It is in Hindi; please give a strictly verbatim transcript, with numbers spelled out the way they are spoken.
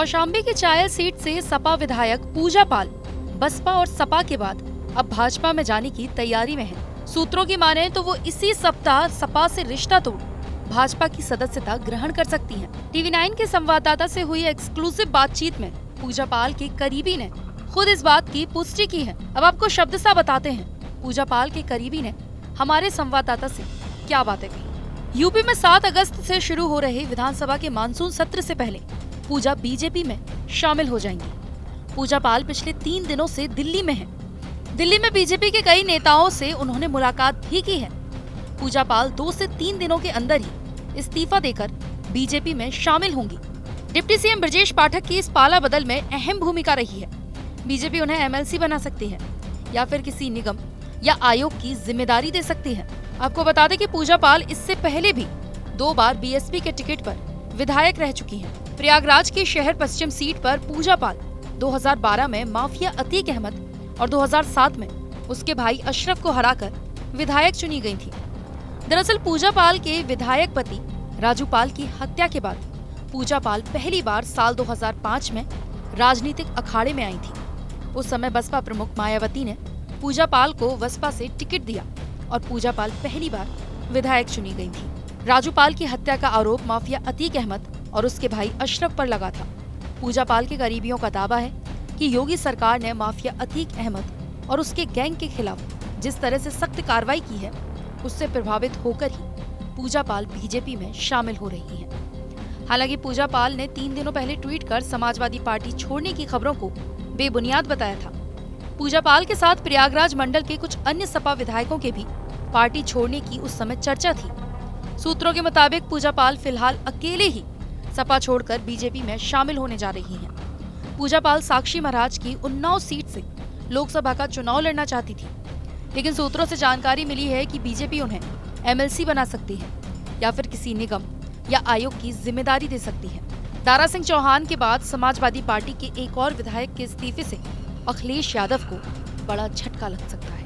कौशाम्बी की चायल सीट से सपा विधायक पूजा पाल बसपा और सपा के बाद अब भाजपा में जाने की तैयारी में है। सूत्रों की माने तो वो इसी सप्ताह सपा से रिश्ता तोड़ भाजपा की सदस्यता ग्रहण कर सकती हैं। टीवी नाइन के संवाददाता से हुई एक्सक्लूसिव बातचीत में पूजा पाल के करीबी ने खुद इस बात की पुष्टि की है। अब आपको शब्द सा बताते हैं पूजा पाल के करीबी ने हमारे संवाददाता से क्या बातें की। यूपी में सात अगस्त से शुरू हो रहे विधानसभा के मानसून सत्र से पहले पूजा बीजेपी में शामिल हो जाएंगी। पूजा पाल पिछले तीन दिनों से दिल्ली में हैं। दिल्ली में बीजेपी के कई नेताओं से उन्होंने मुलाकात भी की है। पूजा पाल दो से तीन दिनों के अंदर ही इस्तीफा देकर बीजेपी में शामिल होंगी। डिप्टी सीएम ब्रजेश पाठक की इस पाला बदल में अहम भूमिका रही है। बीजेपी उन्हें एमएलसी बना सकती है या फिर किसी निगम या आयोग की जिम्मेदारी दे सकती है। आपको बता दें कि पूजा पाल इससे पहले भी दो बार बीएसपी के टिकट पर विधायक रह चुकी हैं। प्रयागराज की शहर पश्चिम सीट पर पूजा पाल दो हज़ार बारह में माफिया अतीक अहमद और दो हज़ार सात में उसके भाई अशरफ को हराकर विधायक चुनी गई थी। दरअसल पूजा पाल के विधायक पति राजू पाल की हत्या के बाद पूजा पाल पहली बार साल दो हज़ार पाँच में राजनीतिक अखाड़े में आई थी। उस समय बसपा प्रमुख मायावती ने पूजा पाल को बसपा से टिकट दिया और पूजा पाल पहली बार विधायक चुनी गई थी। राजू पाल की हत्या का आरोप माफिया अतीक अहमद और उसके भाई अशरफ पर लगा था। पूजा पाल के करीबियों का दावा है कि योगी सरकार ने माफिया अतीक अहमद और उसके गैंग के खिलाफ जिस तरह से सख्त कार्रवाई की है उससे प्रभावित होकर ही पूजा पाल बीजेपी में शामिल हो रही है। हालांकि पूजा पाल ने तीन दिनों पहले ट्वीट कर समाजवादी पार्टी छोड़ने की खबरों को बेबुनियाद बताया था। पूजा पाल के साथ प्रयागराज मंडल के कुछ अन्य सपा विधायकों के भी पार्टी छोड़ने की उस समय चर्चा थी। सूत्रों के मुताबिक पूजा पाल फिलहाल अकेले ही सपा छोड़कर बीजेपी में शामिल होने जा रही हैं। पूजा पाल साक्षी महाराज की उन्नाव सीट से लोकसभा का चुनाव लड़ना चाहती थी, लेकिन सूत्रों से जानकारी मिली है कि बीजेपी उन्हें एमएलसी बना सकती है या फिर किसी निगम या आयोग की जिम्मेदारी दे सकती है। दारा सिंह चौहान के बाद समाजवादी पार्टी के एक और विधायक के इस्तीफे से अखिलेश यादव को बड़ा झटका लग सकता है।